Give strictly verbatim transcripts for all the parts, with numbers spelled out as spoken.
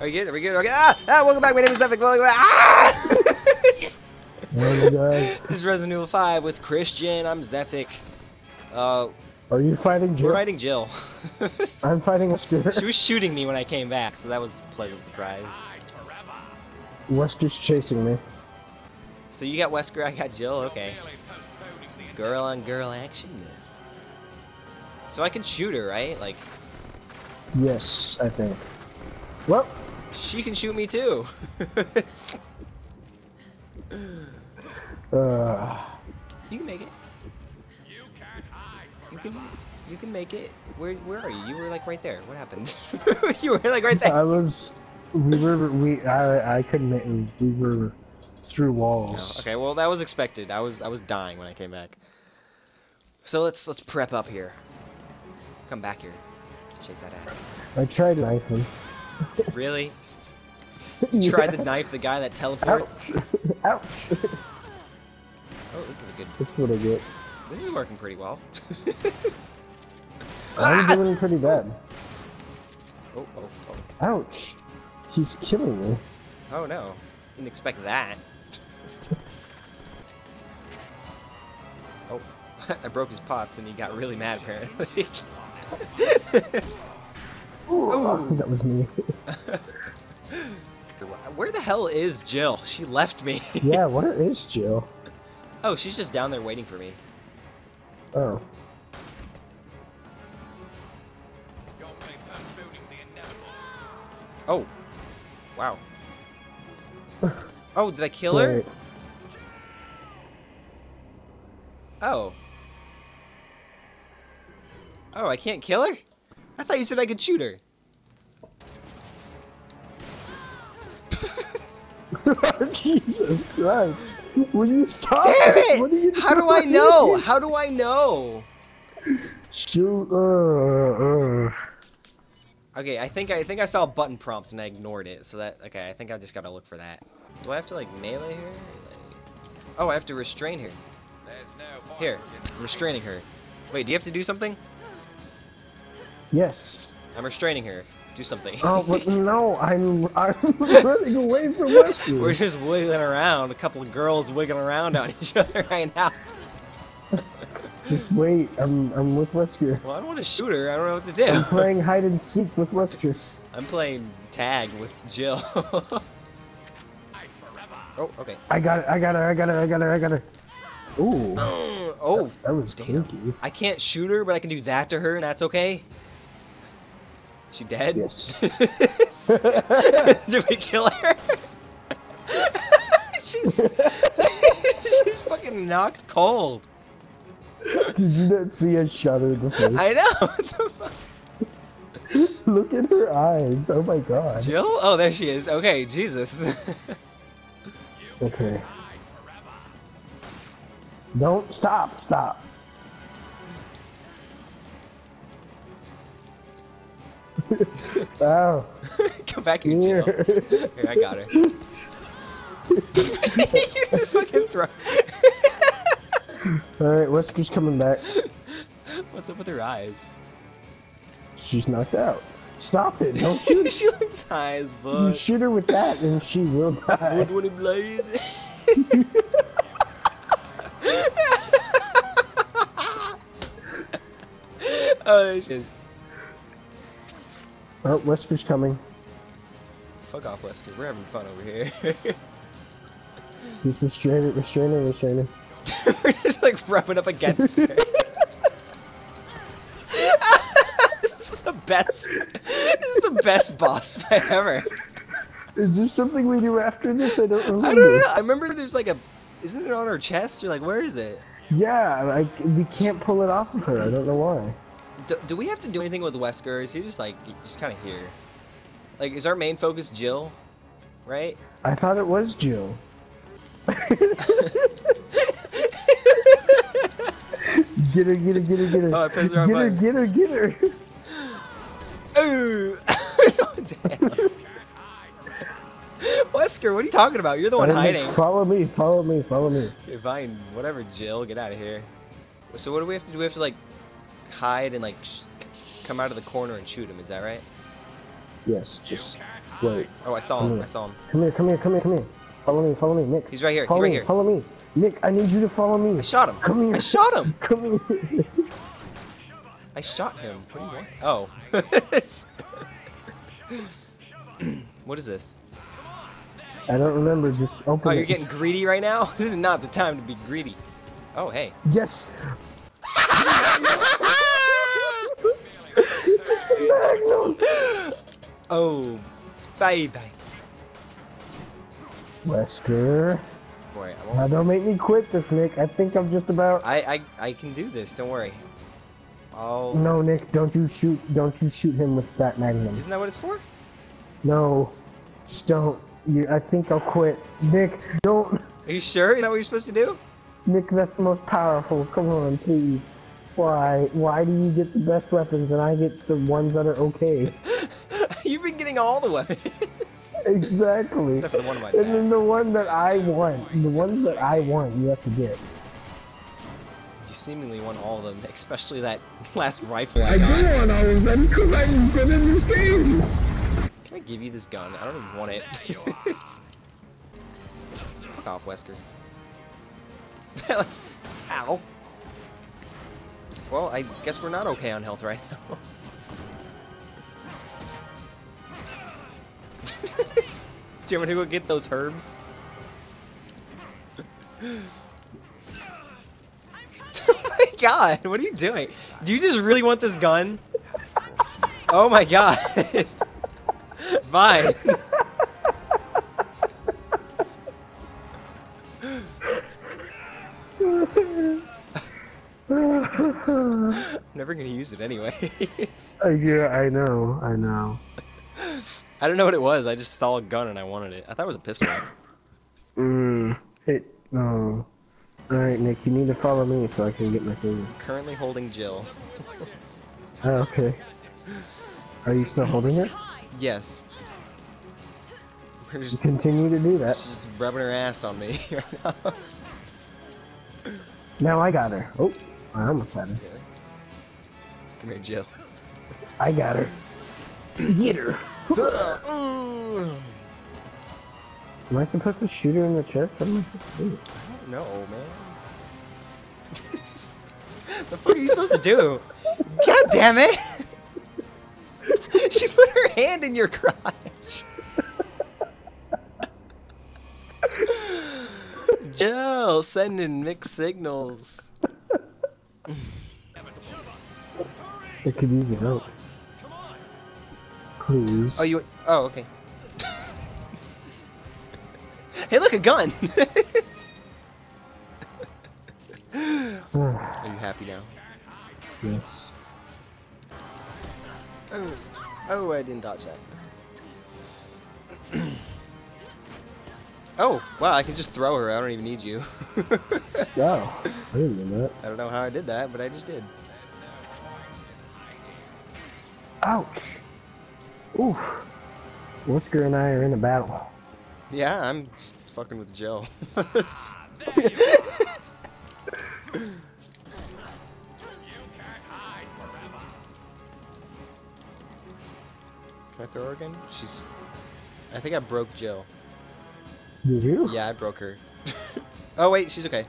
Are we good? Are we good? Okay. Ah! Ah! Welcome back. My name is Zephick. Welcome back. Ah! This is Resident Evil five with Christian. I'm Zephick. Uh, Are you fighting Jill? We're fighting Jill. I'm fighting Wesker. She was shooting me when I came back, so that was a pleasant surprise. Wesker's chasing me. So you got Wesker, I got Jill? Okay. Girl on girl action. So I can shoot her, right? Like. Yes, I think. Well, she can shoot me too. uh, you can make it. You can hide. You can. You can make it. Where? Where are you? You were like right there. What happened? You were like right there. I was. We were. We. I. I couldn't make it. We were through walls. No, okay. Well, that was expected. I was. I was dying when I came back. So let's let's prep up here. Come back here. Chase that ass. I tried to knife him. Really? You yeah. Tried to knife the guy that teleports? Ouch! Ouch. Oh, this is a good... That's what I get. This is working pretty well. I'm doing pretty bad. Oh, oh, oh. Ouch! He's killing me. Oh no. Didn't expect that. Oh. I broke his pots and he got really mad apparently. Ooh, oh, that was me. Where the hell is Jill? She left me. Yeah, where is Jill? Oh, she's just down there waiting for me. Oh. Oh. Wow. Oh, did I kill her? Wait. Oh. Oh, I can't kill her? I thought you said I could shoot her. Jesus Christ. Will you stop? Damn it! What are you How doing? do I know? How do I know? Shoot. Uh, uh. Okay, I think I think I saw a button prompt and I ignored it. So that okay, I think I just gotta look for that. Do I have to like melee her? Like... Oh, I have to restrain her. No Here, I'm restraining her. Wait, do you have to do something? Yes. I'm restraining her. Do something. Oh, but no, I'm, I'm running away from Wesker. We're just wiggling around. A couple of girls wiggling around on each other right now. Just wait. I'm, I'm with Wesker. Well, I don't want to shoot her. I don't know what to do. I'm playing hide and seek with Wesker. I'm playing tag with Jill. Oh, okay. I got it. I got her. I got her. I got her. I got her. Ooh. Oh. That, that was kinky. I can't shoot her, but I can do that to her, and that's okay. She dead? Yes. Did we kill her? she's she's fucking knocked cold. Did you not see a shot her in the face? I know. What the fuck? Look at her eyes. Oh my god. Jill? Oh, there she is. Okay, Jesus. Okay. Don't stop. Stop. Wow. Come back here, Jill. Here, I got her. You just fucking throw. Alright, Wesker's coming back. What's up with her eyes? She's knocked out. Stop it, don't shoot her. She looks high as fuck. You shoot her with that and she will die. Wood when it blazes. Oh, there she is. Oh, Wesker's coming. Fuck off, Wesker. We're having fun over here. Just restrain it, restrain it, restrain it. We're just like rubbing up against her. This is the best. This is the best boss fight ever. Is there something we do after this? I don't remember. I don't know. I remember there's like a. Isn't it on her chest? You're like, where is it? Yeah, like we can't pull it off of her. I don't know why. Do, do we have to do anything with Wesker? Is he just like, just kind of here? Like, is our main focus Jill? Right? I thought it was Jill. Get her, get her, get her, get her. Oh, I pressed the wrong button. Get her, get her, get her. Ooh. Damn. Wesker, what are you talking about? You're the one hiding. Know. Follow me, follow me, follow me. Okay, fine. Whatever, Jill. Get out of here. So what do we have to do? We have to, like, hide and like come out of the corner and shoot him. Is that right? Yes. Just Like, oh, I saw him. Here. I saw him. Come here, come here, come here, come here. Follow me, follow me, Nick. He's right here. Follow He's right me, here. Follow me. Nick, I need you to follow me. I shot him. Come here. I shot him. Come here. I shot him. What are you doing? Oh. What is this? I don't remember. Just open it. Oh, you're getting greedy right now? This is not the time to be greedy. Oh, hey. Yes. It's a magnum. Oh, baby. Wesker. Boy, I won't... Now don't make me quit this, Nick. I think I'm just about. I I I can do this. Don't worry. Oh. No, Nick. Don't you shoot. Don't you shoot him with that magnum. Isn't that what it's for? No. Just don't. You. I think I'll quit. Nick, don't. Are you sure? Is that what you're supposed to do? Nick, that's the most powerful. Come on, please. Why? Why do you get the best weapons and I get the ones that are okay? You've been getting all the weapons. Exactly. Except for the one of my dad. And then the one that I want, the ones that I want, you have to get. You seemingly want all of them, especially that last rifle. I, I do want all of them because I'm good in this game. Can I give you this gun? I don't even want it. Fuck off, Wesker. Ow. Well, I guess we're not okay on health right now. Do you want to go get those herbs? Oh my god, what are you doing? Do you just really want this gun? Oh my god. Fine. Never gonna use it anyway. uh, yeah, I know, I know. I don't know what it was. I just saw a gun and I wanted it. I thought it was a pistol. Mmm. It. No. Oh. All right, Nick. You need to follow me so I can get my thing. Currently holding Jill. Oh, okay. Are you still holding it? Yes. We're just, continue to do that. She's just rubbing her ass on me right now. Now I got her. Oh, I almost had her. Come here, Jill. I got her. Get her. Am I supposed to shoot her in the chest? What am I supposed to do? I don't know, man. The fuck are you supposed to do? God damn it! She put her hand in your crotch. Jill sending mixed signals. It could use it out. Please. Oh, you. Oh, okay. Hey, look, a gun. Are you happy now? Yes. Oh, oh, I didn't dodge that. Oh, wow! I can just throw her. I don't even need you. Wow! I didn't do that. I don't know how I did that, but I just did. Ouch! Oof. Wesker and I are in a battle. Yeah, I'm just fucking with Jill. Can I throw her again? She's... I think I broke Jill. Did you? Yeah, I broke her. Oh, wait, she's okay.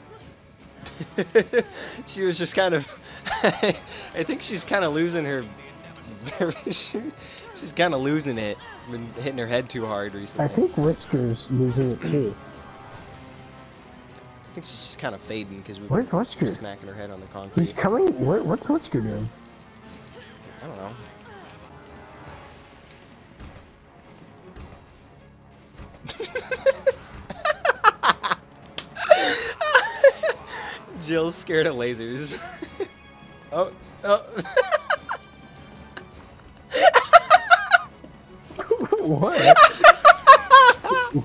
She was just kind of... I think she's kind of losing her... she, she's kind of losing it. Been hitting her head too hard recently. I think Whisker's losing it too. I think she's just kind of fading because we where's were smacking her head on the concrete. He's coming. Where, what's Wesker doing? I don't know. Jill's scared of lasers. Oh, oh. What?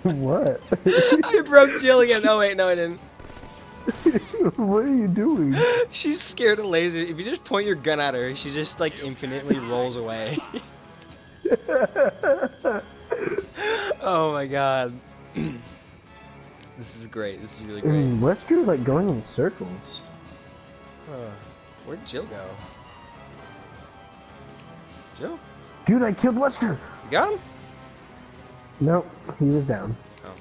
What? I broke Jill again. No, wait, no, I didn't. What are you doing? She's scared of lasers. If you just point your gun at her, she just like infinitely rolls away. Oh my god. This is great. This is really great. Mm, Wesker's like going in circles. Huh. Where'd Jill go? Jill? Dude, I killed Wesker! You got him? Nope, he was down. Oh.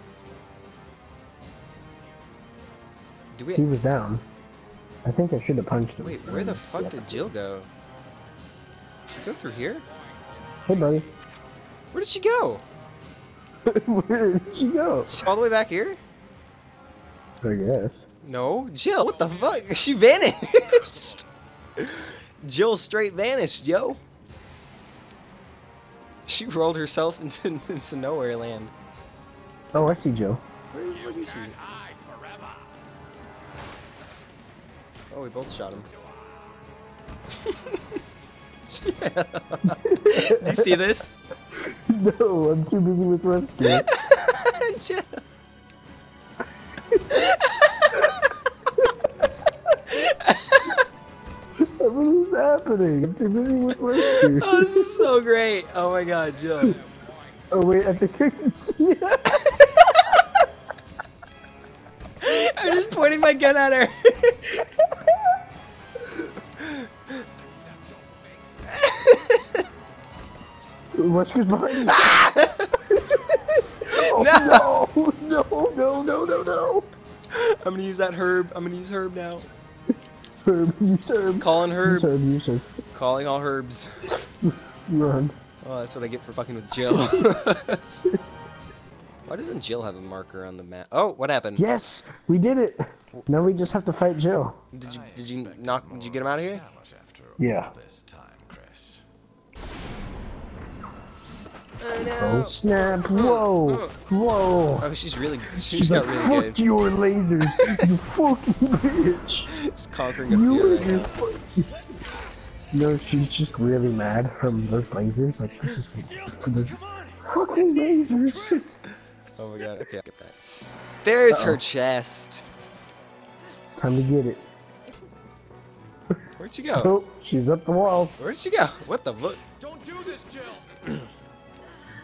Do we... He was down. I think I should have punched him. Wait, where the fuck yeah. did Jill go? Did she go through here? Hey, buddy. Where did she go? Where did she go? All the way back here? I guess. No, Jill, what the fuck? She vanished! Jill straight vanished, yo! She rolled herself into, into nowhere land. Oh, I see Jill. Where, where is she? Oh, we both shot him. Yeah. Do you see this? No, I'm too busy with rescue. Jill. What is happening? I'm too busy with rescue. Oh, this is so great. Oh my god, Jill. Oh wait, I think I can see it. I'm just pointing my gun at her. Wesker's behind me. Oh, no. no! No, no, no, no, I'm gonna use that herb. I'm gonna use herb now. Herb, use herb. Calling herb. Use herb, use herb. Calling all herbs. Run. Oh, that's what I get for fucking with Jill. Why doesn't Jill have a marker on the map? Oh, what happened? Yes! We did it! Now we just have to fight Jill. Did you, did you knock, did you get him out of here? Yeah. Oh, no. Oh snap! Whoa! Whoa! Oh, she's really. She's, she's got like, really fuck good. Fuck your lasers! You fucking bitch! She's conquering a few right now. You know, she's just really mad from those lasers. Like this is those fucking lasers. Oh my god! Okay, get that. There's uh-oh. her chest. Time to get it. Where'd she go? Oh, she's up the walls. Where'd she go? What the fuck? Don't do this, Jill.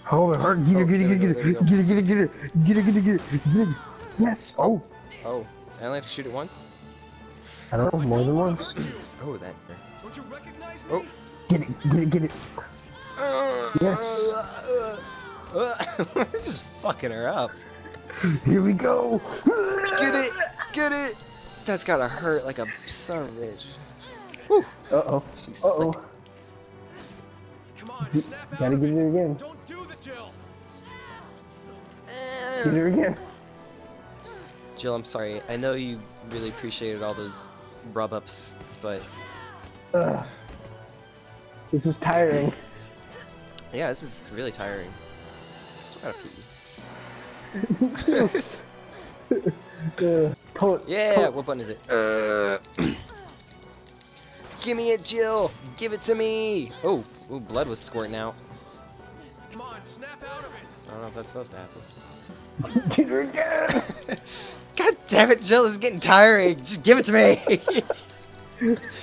Hold on, hard. Get her, get her, get her, get her, get her, get her, get her, get her, get her. Yes! Oh! Oh, I only have to shoot it once? I don't know, more than once. Oh, that. Don't you recognize me? Oh! Get it, get it, get it! Uh, yes! Uh, uh, we're just fucking her up. Here we go! Get it! Get it! That's gotta hurt like a son of a bitch. Woo! Uh-oh. She's uh-oh. slick. Come on, snap out Gotta of get it again. Don't do the Jill. Uh, get her again. Jill, I'm sorry. I know you really appreciated all those rub-ups, but uh, this is tiring. Yeah, this is really tiring. I still gotta pee. uh, pull it, yeah, pull it. What button is it? Uh, Give me it, Jill! Give it to me! Oh, ooh, blood was squirting out. Come on, snap out of it! I don't know if that's supposed to happen. Get her again! God damn it, Jill, this is getting tiring! Just give it to me!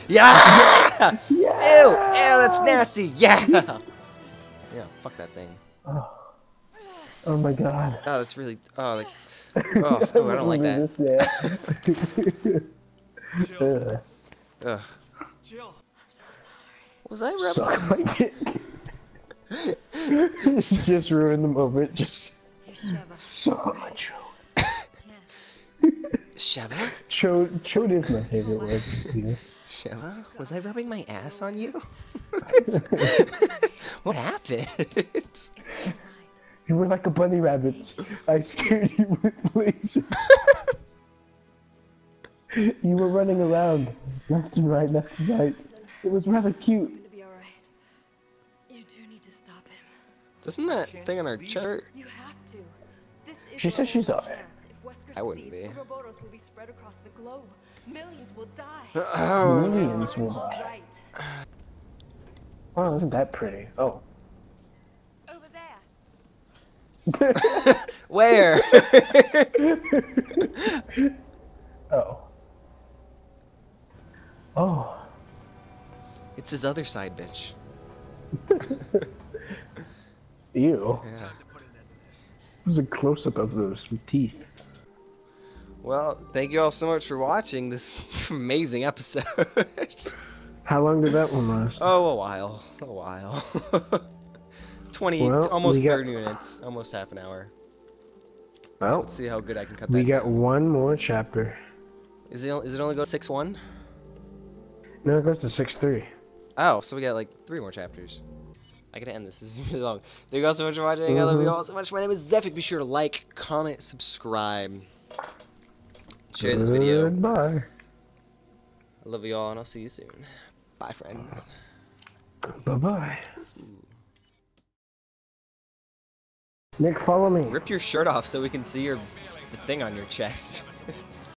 Yeah! Yeah! Ew! Ew, that's nasty! Yeah! Yeah, fuck that thing. Oh, oh my god. Oh, that's really... Oh, like... Oh, ooh, I don't like that. Jill. Ugh. Jill. I'm so sorry. Was I rubbing my dick? Just ruined the moment. Just suck on my chode. Sheva? Chode, chode is my favorite word. Yes. Sheva? Was I rubbing my ass on you? What happened? You were like a bunny rabbit. I scared you with lasers. You were running around, left and right, left and right. It was rather cute. You do need to stop him. Doesn't that thing on her chart? You have to. This is she says she's alright. I wouldn't be. Uroboros will be spread across the globe. Millions will die. Oh. Millions will die. Oh, isn't that pretty? Oh. Over there. Where? Oh. Oh. It's his other side, bitch. Ew. Yeah. There's a close-up of those teeth. Well, thank you all so much for watching this amazing episode. How long did that one last? Oh, a while. A while. twenty, well, almost thirty got... minutes, almost half an hour. Well, let's see how good I can cut that. We got down. One more chapter. Is it? Is it only go to six one? No, it goes to six three. Oh, so we got like three more chapters. I gotta end this. This is really long. Thank you guys so much for watching. Mm-hmm. I love you all so much. My name is Zephick. Be sure to like, comment, subscribe, share this video. Goodbye. I love you all, and I'll see you soon. Bye, friends. Bye bye. Nick, follow me. Rip your shirt off so we can see your the thing on your chest.